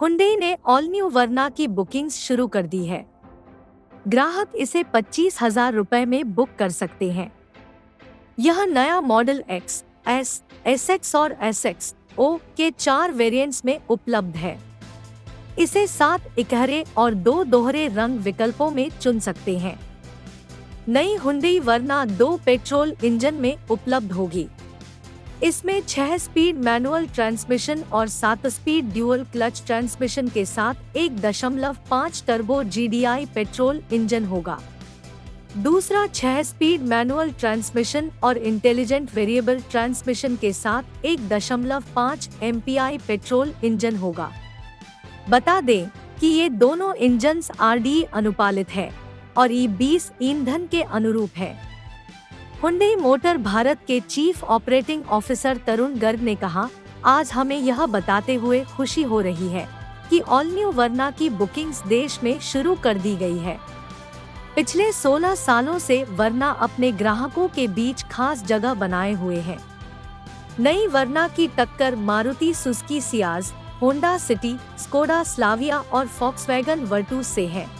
Hyundai ने all new वर्ना की bookings शुरू कर दी है। ग्राहक इसे 25,000 रुपये में बुक कर सकते हैं। यह नया मॉडल एक्स, एस, एसएक्स और एसएक्स ओ के 4 वेरिएंट्स में उपलब्ध है। इसे 7 इकहरे और 2 दोहरे रंग विकल्पों में चुन सकते हैं। नई हुंडई वर्ना 2 पेट्रोल इंजन में उपलब्ध होगी। इसमें 6 स्पीड मैनुअल ट्रांसमिशन और 7 स्पीड ड्यूअल क्लच ट्रांसमिशन के साथ 1.5 टर्बो GDI पेट्रोल इंजन होगा। दूसरा 6 स्पीड मैनुअल ट्रांसमिशन और इंटेलिजेंट वेरिएबल ट्रांसमिशन के साथ 1.5 MPI पेट्रोल इंजन होगा। बता दें कि ये दोनों इंजन्स RDE अनुपालित है और E20 ईंधन के अनुरूप है। हुंडई मोटर भारत के chief operating officer Tarun Garg ने कहा, आज हमें यह बताते हुए खुशी हो रही है कि ऑल न्यू वर्ना की बुकिंग्स देश में शुरू कर दी गई है। पिछले 16 सालों से वर्ना अपने ग्राहकों के बीच खास जगह बनाए हुए है। नई वर्ना की टक्कर Maruti Suzuki Ciaz, Honda City, Skoda Slavia और फॉक्सवैगन वर्टूस से है।